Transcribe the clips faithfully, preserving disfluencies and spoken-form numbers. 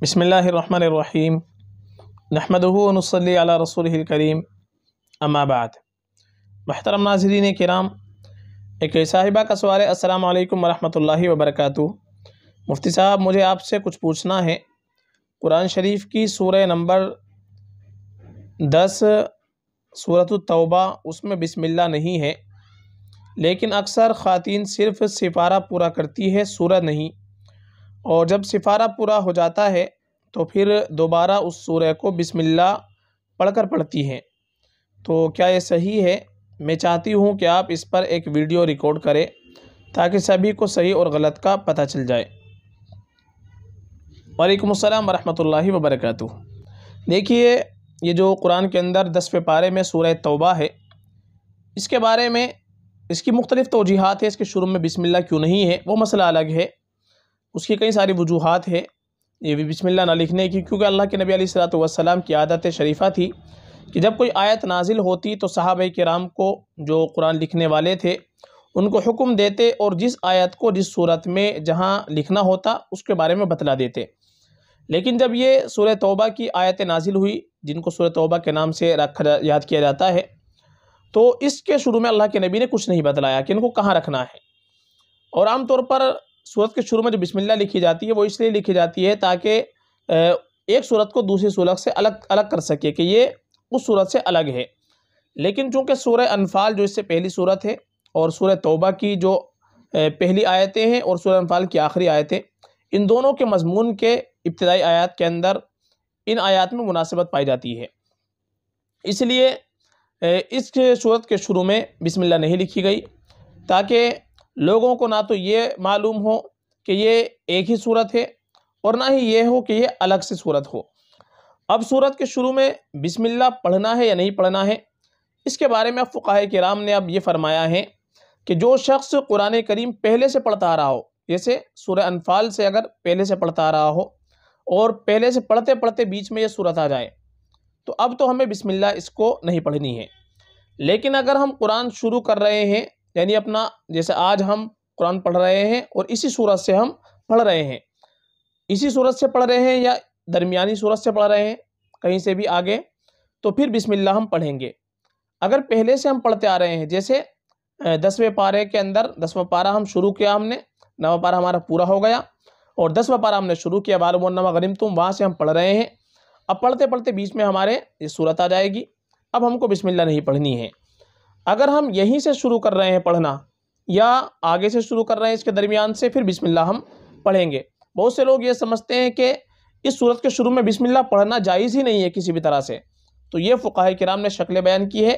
बिस्मिल्लाहिर्रहमानिर्रहीम नहमदुहु व नुसल्ली अला रसूलिहिल करीम अम्मा बाद। महतरम नाज़रीन किराम, एक साहिबा का सवाल है। अस्सलाम वालेकुम वरहमतुल्लाहि वबरकातुहू। मुफ्ती साहब, मुझे आपसे कुछ पूछना है। कुरान शरीफ की सूरह नंबर दस सूरत तौबा, उसमें बिस्मिल्ला नहीं है, लेकिन अक्सर ख़वातीन सिर्फ़ सिफारा पूरा करती है, सूरह नहीं। और जब सिफारा पूरा हो जाता है तो फिर दोबारा उस सूरह को बिस्मिल्ला पढ़कर पढ़ती हैं, तो क्या ये सही है? मैं चाहती हूँ कि आप इस पर एक वीडियो रिकॉर्ड करें ताकि सभी को सही और गलत का पता चल जाए। वालेकुम अस्सलाम वरहमतुल्लाहि वबरकातुह। देखिए, ये जो कुरान के अंदर दसवें पारे में सूरह तौबा है, इसके बारे में इसकी मुख्तलिफ़ तौजीहात है। इसके शुरू में बिस्मिल्ला क्यों नहीं है, वो मसला अलग है। उसकी कई सारी वजूहात है ये भी बिस्मिल्ला ना लिखने की, क्योंकि अल्लाह के नबी अलैहिस्सलातु वस्सलाम की आदत शरीफ़ा थी कि जब कोई आयत नाजिल होती तो सहाबा किराम को, जो कुरान लिखने वाले थे, उनको हुक्म देते और जिस आयत को जिस सूरत में जहाँ लिखना होता उसके बारे में बतला देते। लेकिन जब ये सूरह तौबा की आयत नाजिल हुई, जिनको सूरह तौबा के नाम से रखा याद किया जाता है, तो इसके शुरू में अल्लाह के नबी ने कुछ नहीं बतलाया कि इनको कहाँ रखना है। और आमतौर पर सूरत के शुरू में जो बिस्मिल्ला लिखी जाती है वो इसलिए लिखी जाती है ताकि एक सूरत को दूसरी सूरत से अलग अलग कर सके कि ये उस सूरत से अलग है। लेकिन चूँकि सूरह अनफाल, जो इससे पहली सूरत है, और सूरह तौबा की जो पहली आयतें हैं और सूरह अनफाल की आखिरी आयतें, इन दोनों के मजमून के इब्तदाई आयत के अंदर इन आयत में मुनासिबत पाई जाती है, इसलिए इस सूरत के शुरू में बिस्मिल्ला नहीं लिखी गई ताकि लोगों को ना तो ये मालूम हो कि ये एक ही सूरत है और ना ही ये हो कि ये अलग से सूरत हो। अब सूरत के शुरू में बिस्मिल्ला पढ़ना है या नहीं पढ़ना है, इसके बारे में फ़ुक़ाहे किराम ने अब ये फरमाया है कि जो शख्स कुरान करीम पहले से पढ़ता आ रहा हो, जैसे सूरह अनफाल से अगर पहले से पढ़ता आ रहा हो और पहले से पढ़ते पढ़ते बीच में ये सूरत आ जाए, तो अब तो हमें बिस्मिल्ला इसको नहीं पढ़नी है। लेकिन अगर हम कुरान शुरू कर रहे हैं, यानी अपना, जैसे आज हम कुरान पढ़ रहे हैं और इसी सूरत से हम पढ़ रहे हैं, इसी सूरत से पढ़ रहे हैं या दरमियानी सूरत से पढ़ रहे हैं, कहीं से भी आगे, तो फिर बिस्मिल्ला हम पढ़ेंगे। अगर पहले से हम पढ़ते आ रहे हैं, जैसे दसवें पारे के अंदर दसवां पारा हम शुरू किया, हमने नवा पारा हमारा पूरा हो गया और दसवां पारा हमने शुरू किया, वालमोन्नमा गनिम तुम, वहाँ से हम पढ़ रहे हैं। अब पढ़ते पढ़ते बीच में हमारे ये सूरत आ जाएगी, अब हमको बिस्मिल्ला नहीं पढ़नी है। अगर हम यहीं से शुरू कर रहे हैं पढ़ना या आगे से शुरू कर रहे हैं, इसके दरमियान से, फिर बिस्मिल्ला हम पढ़ेंगे। बहुत से लोग ये समझते हैं कि इस सूरत के शुरू में बिस्मिल्ला पढ़ना जायज़ ही नहीं है किसी भी तरह से, तो ये फ़ुक़ाहे किराम ने शक्ल बयान की है।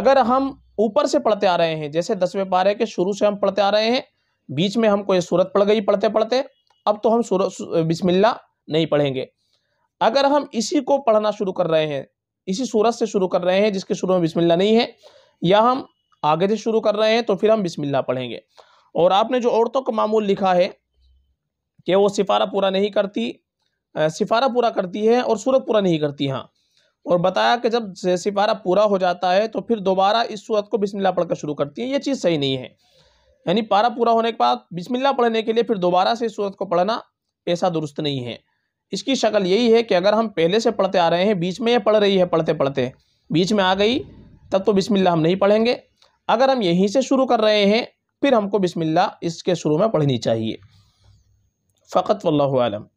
अगर हम ऊपर से पढ़ते आ रहे हैं, जैसे दसवें पारे के शुरू से हम पढ़ते आ रहे हैं, बीच में हमको ये सूरत पड़ गई पढ़ते पढ़ते, अब तो हम सूरत बिस्मिल्ला नहीं पढ़ेंगे। अगर हम इसी को पढ़ना शुरू कर रहे हैं, इसी सूरत से शुरू कर रहे हैं जिसके शुरू में बिस्मिल्ला नहीं है, या हम आगे से शुरू कर रहे हैं, तो फिर हम बिस्मिल्ला पढ़ेंगे। और आपने जो औरतों का मामूल लिखा है कि वो सिफारा पूरा नहीं करती, सिफारा पूरा करती है और सूरत पूरा नहीं करती, हाँ, और बताया कि जब सिफारा पूरा हो जाता है तो फिर दोबारा इस सूरत को बिस्मिल्ला पढ़कर शुरू करती है, ये चीज़ सही नहीं है। यानी पारा पूरा होने के बाद बिस्मिल्ला पढ़ने के लिए फिर दोबारा से इस सूरत को पढ़ना, ऐसा दुरुस्त नहीं है। इसकी शक्ल यही है कि अगर हम पहले से पढ़ते आ रहे हैं, बीच में ये पढ़ रही है पढ़ते पढ़ते, बीच में आ गई, तब तो बिस्मिल्ला हम नहीं पढ़ेंगे। अगर हम यहीं से शुरू कर रहे हैं, फिर हमको बिस्मिल्ला इसके शुरू में पढ़नी चाहिए। फ़कत वल्लाहु आलम।